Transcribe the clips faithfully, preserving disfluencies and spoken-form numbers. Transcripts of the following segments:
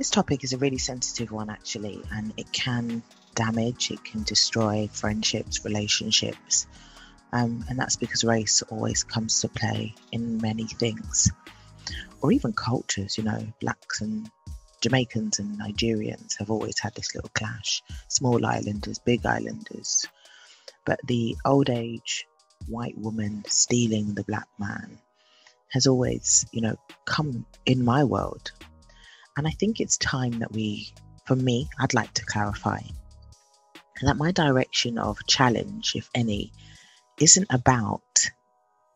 This topic is a really sensitive one, actually, and it can damage, it can destroy friendships, relationships, um, and that's because race always comes to play in many things, or even cultures. You know, blacks and Jamaicans and Nigerians have always had this little clash, small islanders, big islanders. But the old age white woman stealing the black man has always, you know, come in my world. And I think it's time that we, for me, I'd like to clarify that my direction of challenge, if any, isn't about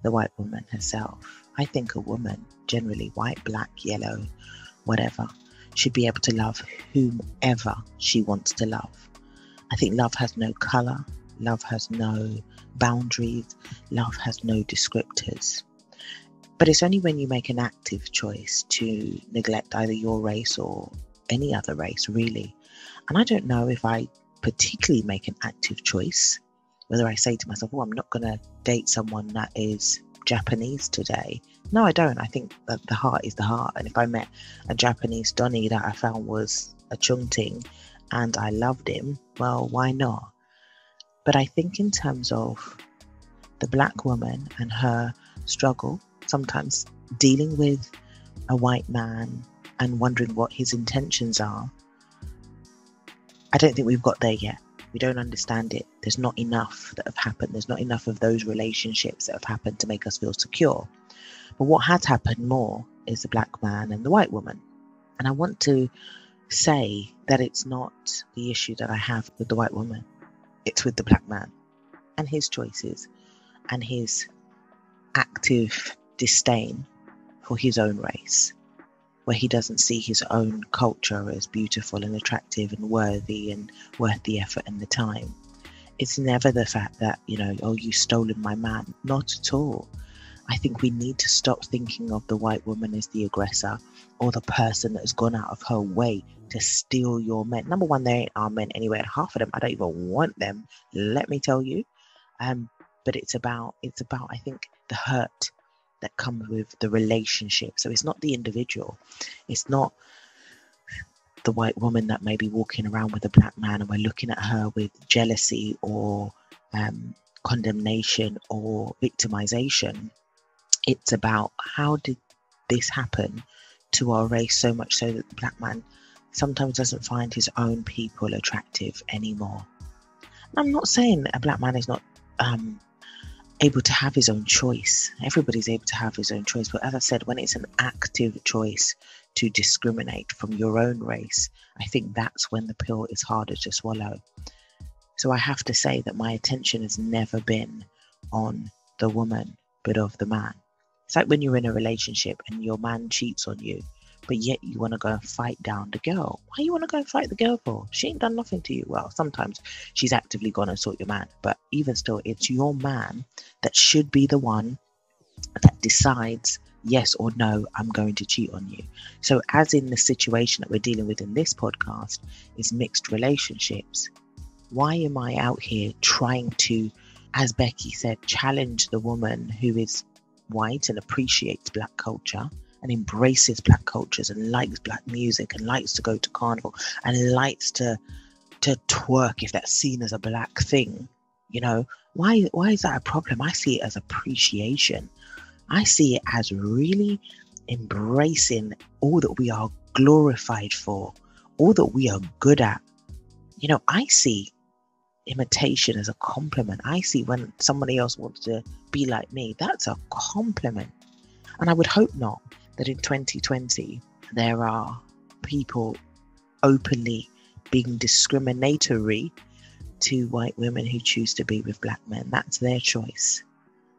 the white woman herself. I think a woman, generally white, black, yellow, whatever, should be able to love whomever she wants to love. I think love has no colour, love has no boundaries, love has no descriptors. But it's only when you make an active choice to neglect either your race or any other race, really. And I don't know if I particularly make an active choice, whether I say to myself, oh, I'm not going to date someone that is Japanese today. No, I don't. I think that the heart is the heart. And if I met a Japanese Donnie that I found was a chungting and I loved him, well, why not? But I think in terms of the black woman and her struggle, sometimes dealing with a white man and wondering what his intentions are, I don't think we've got there yet. We don't understand it. There's not enough that have happened. There's not enough of those relationships that have happened to make us feel secure. But what has happened more is the black man and the white woman. And I want to say that it's not the issue that I have with the white woman. It's with the black man and his choices and his active disdain for his own race, where he doesn't see his own culture as beautiful and attractive and worthy and worth the effort and the time. It's never the fact that, you know, oh, you've stolen my man. Not at all. I think we need to stop thinking of the white woman as the aggressor or the person that has gone out of her way to steal your men. Number one, they ain't our men anyway. Half of them, I don't even want them, let me tell you. Um, but it's about, it's about, I think, the hurt that comes with the relationship. So it's not the individual. It's not the white woman that may be walking around with a black man and we're looking at her with jealousy or um, condemnation or victimization. It's about how did this happen to our race so much so that the black man sometimes doesn't find his own people attractive anymore. And I'm not saying that a black man is not um, able to have his own choice. Everybody's able to have his own choice. But as I said, when it's an active choice to discriminate from your own race, I think that's when the pill is harder to swallow. So I have to say that my attention has never been on the woman, but of the man. It's like when you're in a relationship and your man cheats on you, but yet you want to go and fight down the girl. Why you want to go and fight the girl for? She ain't done nothing to you. Well, sometimes she's actively gone and sought your man, but even still, it's your man that should be the one that decides yes or no, I'm going to cheat on you. So as in the situation that we're dealing with in this podcast is mixed relationships, why am I out here trying to, as Becky said, challenge the woman who is white and appreciates black culture and embraces black cultures and likes black music and likes to go to carnival and likes to to twerk if that's seen as a black thing? You know, why why is that a problem? I see it as appreciation. I see it as really embracing all that we are glorified for, all that we are good at. You know, I see imitation as a compliment. I see when somebody else wants to be like me, that's a compliment. And I would hope not that in twenty twenty there are people openly being discriminatory to white women who choose to be with black men. That's their choice,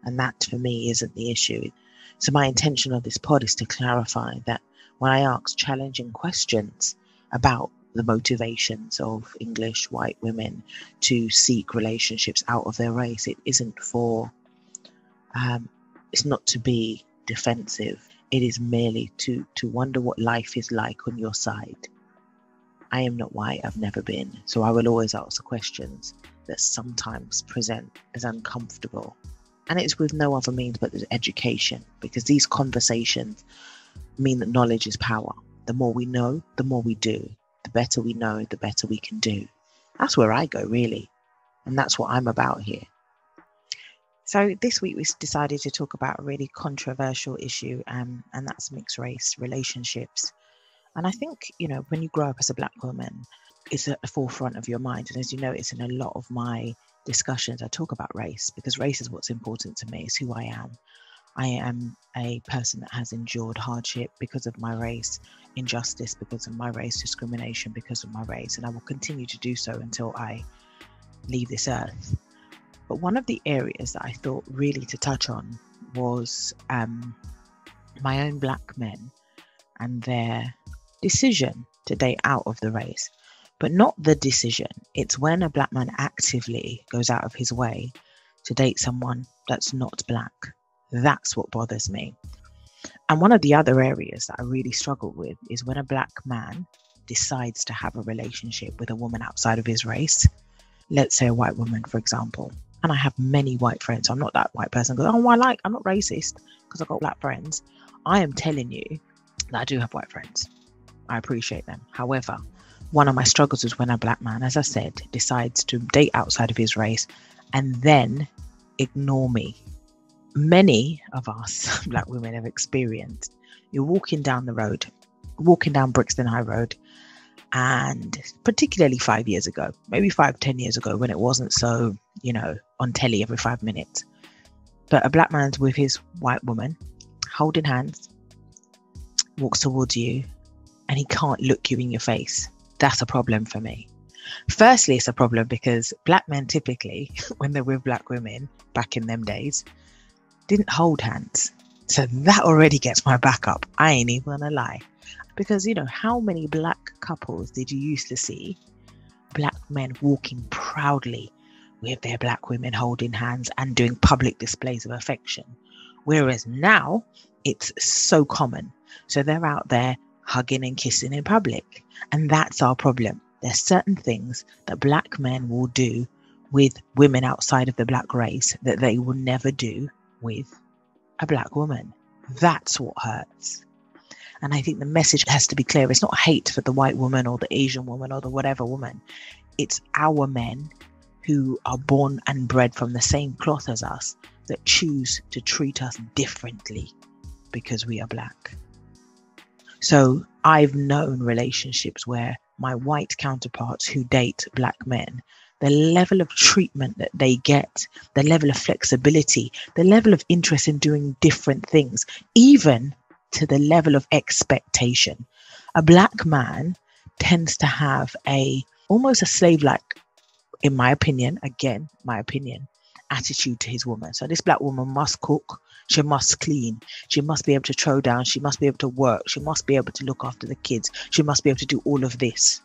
and that for me isn't the issue. So my intention of this pod is to clarify that when I ask challenging questions about the motivations of English white women to seek relationships out of their race, it isn't for um, it's not to be defensive. It is merely to to wonder what life is like on your side. I am not white, I've never been, so I will always ask questions that sometimes present as uncomfortable, and it's with no other means but education, because these conversations mean that knowledge is power. The more we know, the more we do. The better we know, the better we can do. That's where I go, really. And that's what I'm about here. So this week we decided to talk about a really controversial issue, um, and that's mixed race relationships. And I think, you know, when you grow up as a black woman, it's at the forefront of your mind. And as you know, it's in a lot of my discussions, I talk about race, because race is what's important to me. It's who I am. I am a person that has endured hardship because of my race, injustice because of my race, discrimination because of my race. And I will continue to do so until I leave this earth. But one of the areas that I thought really to touch on was um, my own black men and their decision to date out of the race. But not the decision. It's when a black man actively goes out of his way to date someone that's not black. That's what bothers me. And one of the other areas that I really struggle with is when a black man decides to have a relationship with a woman outside of his race. Let's say a white woman, for example. And I have many white friends. I'm not that white person. Goes, oh, I like, I'm not racist because I've got black friends. I am telling you that I do have white friends. I appreciate them. However, one of my struggles is when a black man, as I said, decides to date outside of his race and then ignore me. Many of us black women have experienced, you're walking down the road, walking down Brixton High Road, and particularly five years ago, maybe five, ten years ago, when it wasn't so, you know, on telly every five minutes. But a black man's with his white woman, holding hands, walks towards you, and he can't look you in your face. That's a problem for me. Firstly, it's a problem because black men typically, when they're with black women back in them days, didn't hold hands. So that already gets my back up. I ain't even gonna lie. Because, you know, how many black couples did you used to see black men walking proudly with their black women holding hands and doing public displays of affection? Whereas now it's so common. So they're out there hugging and kissing in public. And that's our problem. There's certain things that black men will do with women outside of the black race that they will never do with a black woman. That's what hurts. And I think the message has to be clear. It's not hate for the white woman or the Asian woman or the whatever woman. It's our men who are born and bred from the same cloth as us that choose to treat us differently because we are black. So I've known relationships where my white counterparts who date black men, the level of treatment that they get, the level of flexibility, the level of interest in doing different things, even to the level of expectation. A black man tends to have a almost a slave-like, in my opinion, again, my opinion, attitude to his woman. So this black woman must cook, she must clean, she must be able to throw down, she must be able to work, she must be able to look after the kids, she must be able to do all of this.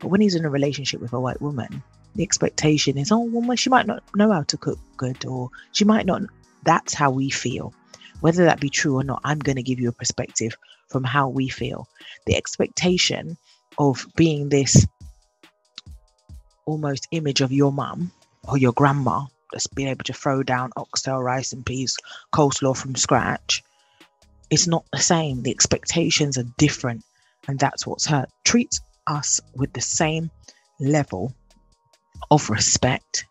But when he's in a relationship with a white woman, the expectation is, oh, well, she might not know how to cook good, or she might not. That's how we feel. Whether that be true or not, I'm going to give you a perspective from how we feel. The expectation of being this almost image of your mum or your grandma that's been able to throw down oxtail, rice and peas, coleslaw from scratch, it's not the same. The expectations are different, and that's what's hurt. Treats us with the same level of respect,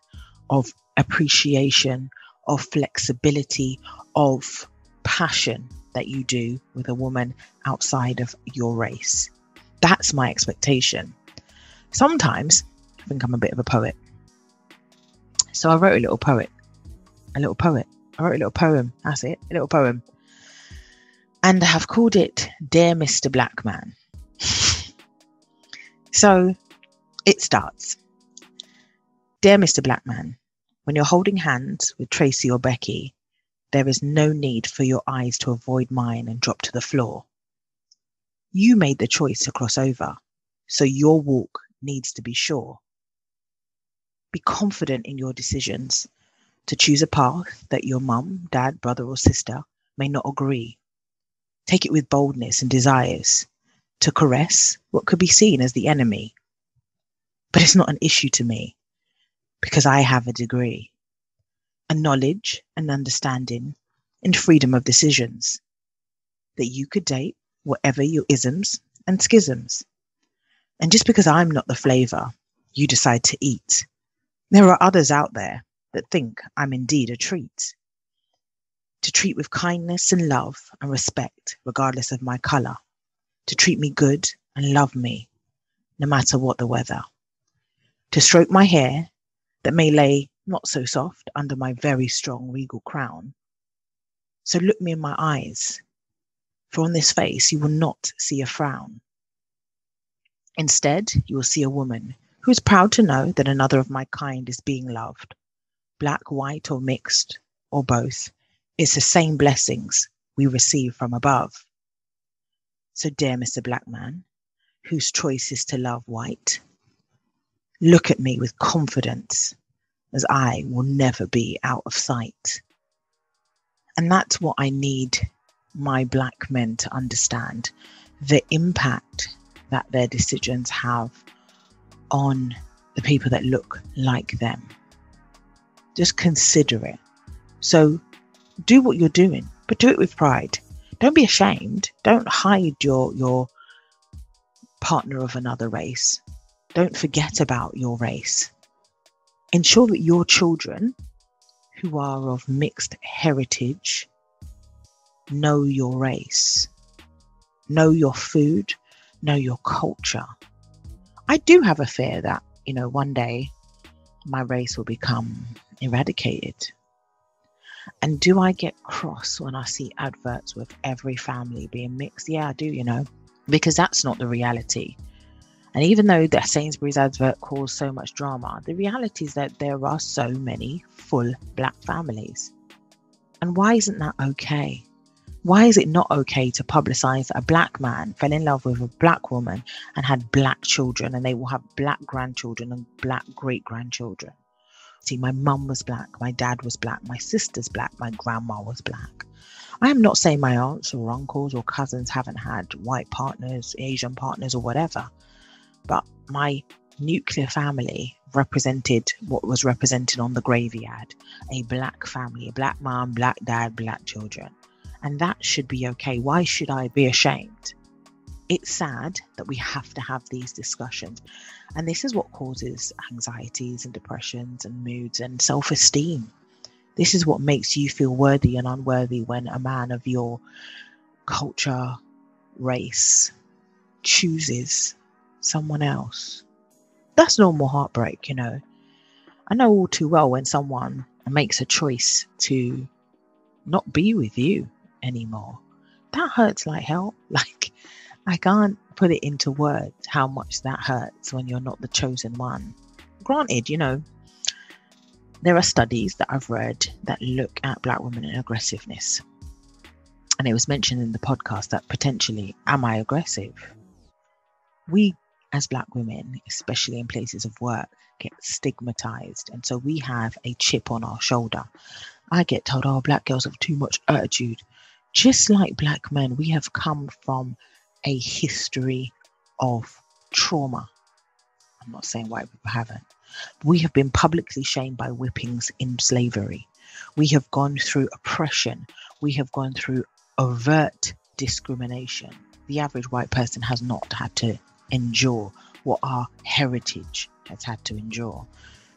of appreciation, of flexibility, of passion that you do with a woman outside of your race. That's my expectation. Sometimes I think I'm a bit of a poet. So I wrote a little poet, a little poet. I wrote a little poem. That's it, a little poem. And I have called it Dear Mister Black Man. So it starts. Dear Mister Black Man, when you're holding hands with Tracy or Becky, there is no need for your eyes to avoid mine and drop to the floor. You made the choice to cross over, so your walk needs to be sure. Be confident in your decisions to choose a path that your mum, dad, brother or sister may not agree. Take it with boldness and desires to caress what could be seen as the enemy. But it's not an issue to me, because I have a degree, a knowledge and understanding and freedom of decisions that you could date whatever your isms and schisms. And just because I'm not the flavour you decide to eat, there are others out there that think I'm indeed a treat. To treat with kindness and love and respect, regardless of my colour. To treat me good and love me, no matter what the weather. To stroke my hair that may lay not so soft under my very strong regal crown. So look me in my eyes, for on this face you will not see a frown. Instead, you will see a woman who is proud to know that another of my kind is being loved. Black, white, or mixed, or both, it's the same blessings we receive from above. So dear Mister Black Man, whose choice is to love white, look at me with confidence, as I will never be out of sight. And that's what I need my black men to understand, the impact that their decisions have on the people that look like them. Just consider it. So do what you're doing, but do it with pride. Don't be ashamed. Don't hide your your partner of another race. Don't forget about your race. Ensure that your children, who are of mixed heritage, know your race, know your food, know your culture. I do have a fear that, you know, one day my race will become eradicated. And do I get cross when I see adverts with every family being mixed? Yeah, I do, you know, because that's not the reality. And even though the Sainsbury's advert caused so much drama, the reality is that there are so many full black families. And why isn't that okay? Why is it not okay to publicise that a black man fell in love with a black woman and had black children, and they will have black grandchildren and black great-grandchildren? See, my mum was black, my dad was black, my sister's black, my grandma was black. I am not saying my aunts or uncles or cousins haven't had white partners, Asian partners or whatever, but my nuclear family represented what was represented on the gravy ad, a black family, a black mum, black dad, black children. And that should be okay. Why should I be ashamed? It's sad that we have to have these discussions. And this is what causes anxieties and depressions and moods and self-esteem. This is what makes you feel worthy and unworthy when a man of your culture, race, chooses someone else. That's normal heartbreak, you know. I know all too well when someone makes a choice to not be with you anymore. That hurts like hell. Like, I can't put it into words how much that hurts when you're not the chosen one. Granted, you know, there are studies that I've read that look at black women and aggressiveness. And it was mentioned in the podcast that potentially, am I aggressive? We, as black women, especially in places of work, get stigmatized. And so we have a chip on our shoulder. I get told, oh, black girls have too much attitude. Just like black men, we have come from a history of trauma. I'm not saying white people haven't. We have been publicly shamed by whippings in slavery. We have gone through oppression. We have gone through overt discrimination. The average white person has not had to endure what our heritage has had to endure.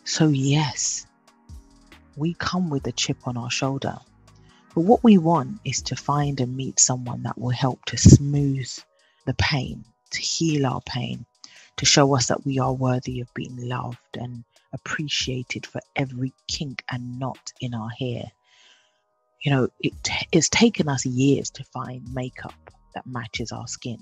So yes, we come with a chip on our shoulder. But what we want is to find and meet someone that will help to smooth the pain, to heal our pain, to show us that we are worthy of being loved and appreciated for every kink and knot in our hair. You know, it, it's taken us years to find makeup that matches our skin.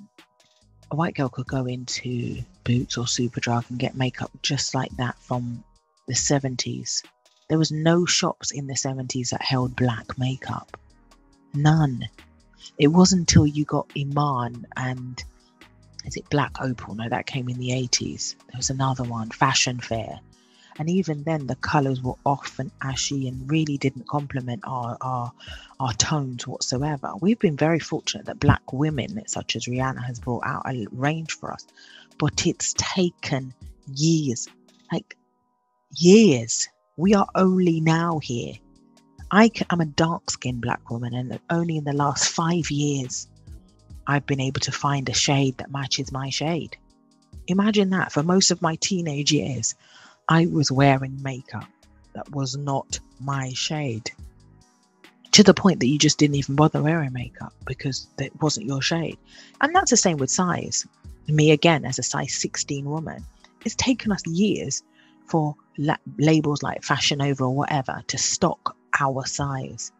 A white girl could go into Boots or Superdrug and get makeup just like that from the seventies. There was no shops in the seventies that held black makeup. None. It wasn't until you got Iman and, is it Black Opal? No, that came in the eighties. There was another one, Fashion Fair. And even then, the colours were off and ashy and really didn't complement our, our, our tones whatsoever. We've been very fortunate that black women, such as Rihanna, has brought out a range for us. But it's taken years, like years. We are only now here. I am a dark-skinned black woman, and only in the last five years I've been able to find a shade that matches my shade. Imagine that. For most of my teenage years, I was wearing makeup that was not my shade, to the point that you just didn't even bother wearing makeup because it wasn't your shade. And that's the same with size. Me again, as a size sixteen woman, it's taken us years for la- labels like Fashion Over or whatever to stock our size.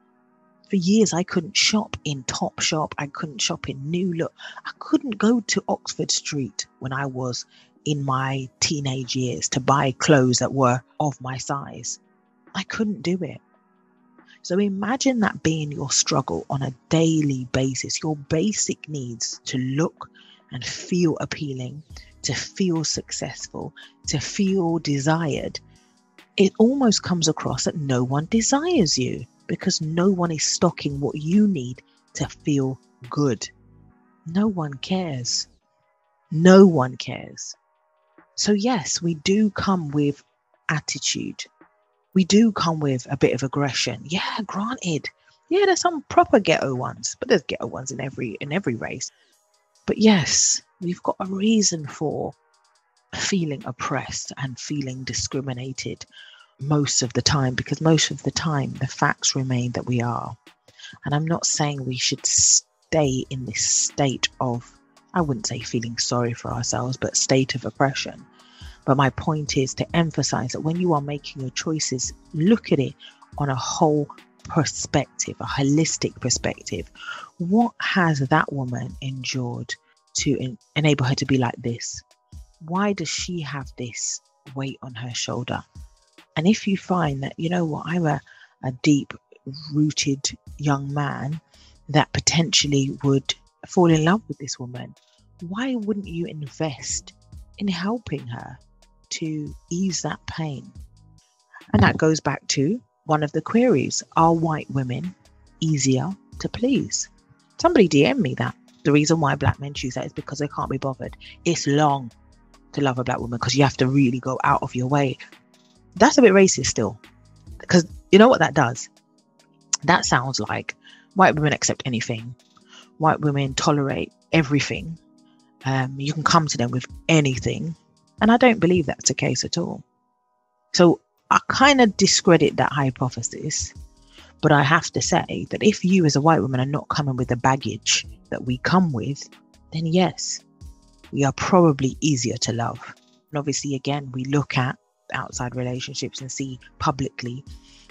For years, I couldn't shop in Topshop. I couldn't shop in New Look. I couldn't go to Oxford Street when I was in my teenage years to buy clothes that were of my size. I couldn't do it. So imagine that being your struggle on a daily basis, your basic needs to look and feel appealing, to feel successful, to feel desired. It almost comes across that no one desires you because no one is stocking what you need to feel good. No one cares. No one cares. So yes, we do come with attitude. We do come with a bit of aggression. Yeah, granted. Yeah, there's some proper ghetto ones, but there's ghetto ones in every in every race. But yes, we've got a reason for feeling oppressed and feeling discriminated most of the time, because most of the time the facts remain that we are. And I'm not saying we should stay in this state of, I wouldn't say feeling sorry for ourselves, but state of oppression. But my point is to emphasize that when you are making your choices, look at it on a whole perspective, a holistic perspective. What has that woman endured to en- enable her to be like this? Why does she have this weight on her shoulder? And if you find that, you know what, I'm a, a deep-rooted young man that potentially would fall in love with this woman, why wouldn't you invest in helping her to ease that pain? And that goes back to one of the queries: are white women easier to please? Somebody D M me that. The reason why black men choose that is because they can't be bothered. It's long to love a black woman because you have to really go out of your way. That's a bit racist still, because you know what that does? That sounds like white women accept anything. White women tolerate everything. Um, you can come to them with anything. And I don't believe that's the case at all. So I kind of discredit that hypothesis. But I have to say that if you as a white woman are not coming with the baggage that we come with, then yes, we are probably easier to love. And obviously, again, we look at outside relationships and see publicly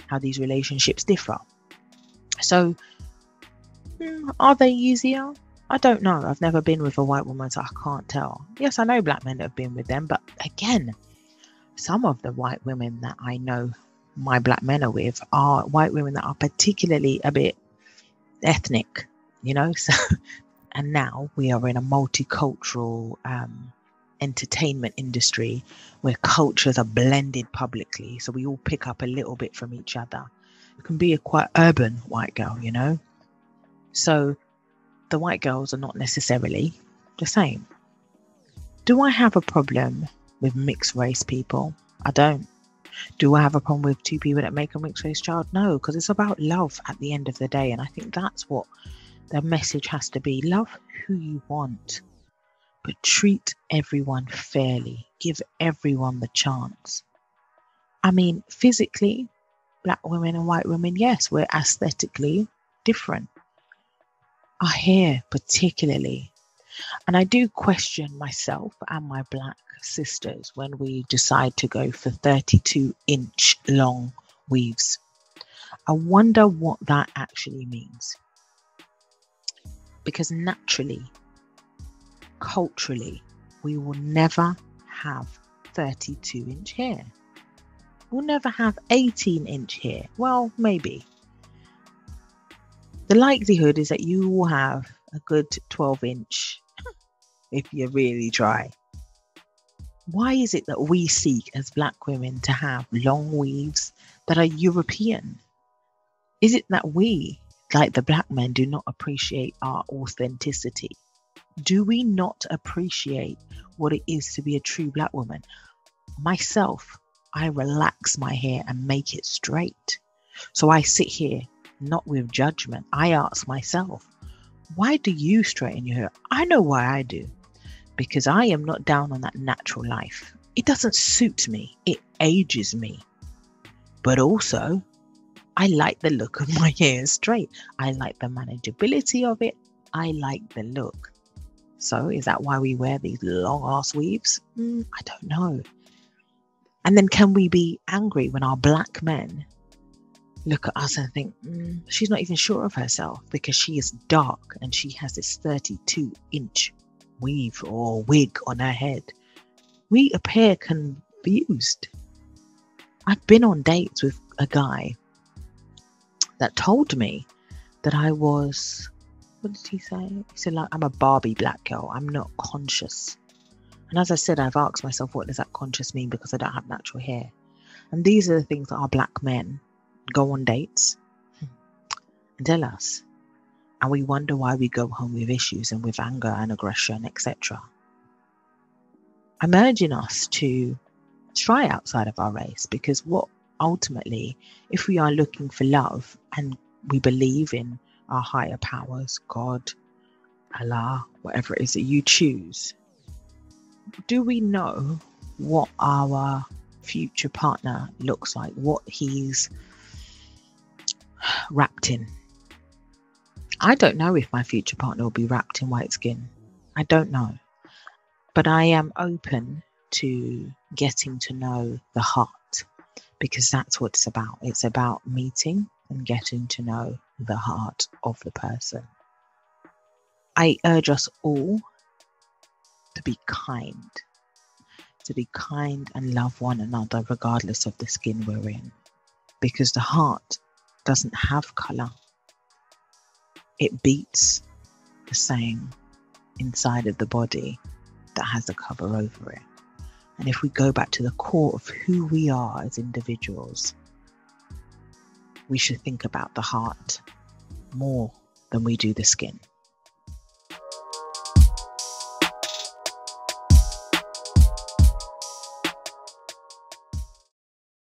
how these relationships differ. So are they easier? I don't know. I've never been with a white woman, so I can't tell. Yes, I know black men that have been with them, but again, some of the white women that I know my black men are with are white women that are particularly a bit ethnic, you know. So, and now we are in a multicultural um, entertainment industry where cultures are blended publicly. So we all pick up a little bit from each other. You can be a quite urban white girl, you know. So the white girls are not necessarily the same. Do I have a problem with mixed race people? I don't. Do I have a problem with two people that make a mixed race child? No, because it's about love at the end of the day. And I think that's what the message has to be. Love who you want, but treat everyone fairly. Give everyone the chance. I mean, physically, black women and white women, yes, we're aesthetically different. Are here particularly. And I do question myself and my black sisters when we decide to go for thirty-two inch long weaves. I wonder what that actually means. Because naturally, culturally, we will never have thirty-two inch hair. We'll never have eighteen inch hair. Well, maybe. The likelihood is that you will have a good twelve inch if you really try. Why is it that we seek as black women to have long weaves that are European? Is it that we, like the black men, do not appreciate our authenticity? Do we not appreciate what it is to be a true black woman? Myself, I relax my hair and make it straight. So I sit here, not with judgment. I ask myself, Why do you straighten your hair? I know why I do, because I am not down on that natural life. It doesn't suit me. It ages me. But also, I like the look of my hair straight. I like the manageability of it. I like the look. So is that why we wear these long ass weaves? Mm, I don't know. And then can we be angry when our black men look at us and think, mm, she's not even sure of herself because she is dark and she has this thirty-two inch weave or wig on her head? We appear confused. I've been on dates with a guy that told me that I was, what did he say? He said, like, I'm a Barbie black girl. I'm not conscious. And as I said, I've asked myself, what does that conscious mean? Because I don't have natural hair. And these are the things that our black men go on dates and tell us. And we wonder why we go home with issues and with anger and aggression, et cetera. I'm urging us to try outside of our race, because what ultimately, if we are looking for love and we believe in our higher powers, God, Allah, whatever it is that you choose, do we know what our future partner looks like, what he's wrapped in? I don't know if my future partner will be wrapped in white skin. I don't know. But I am open to getting to know the heart, because that's what it's about. It's about meeting and getting to know the heart of the person. I urge us all to be kind, to be kind and love one another regardless of the skin we're in, because the heart doesn't have colour. It beats the same inside of the body that has a cover over it. And if we go back to the core of who we are as individuals, we should think about the heart more than we do the skin.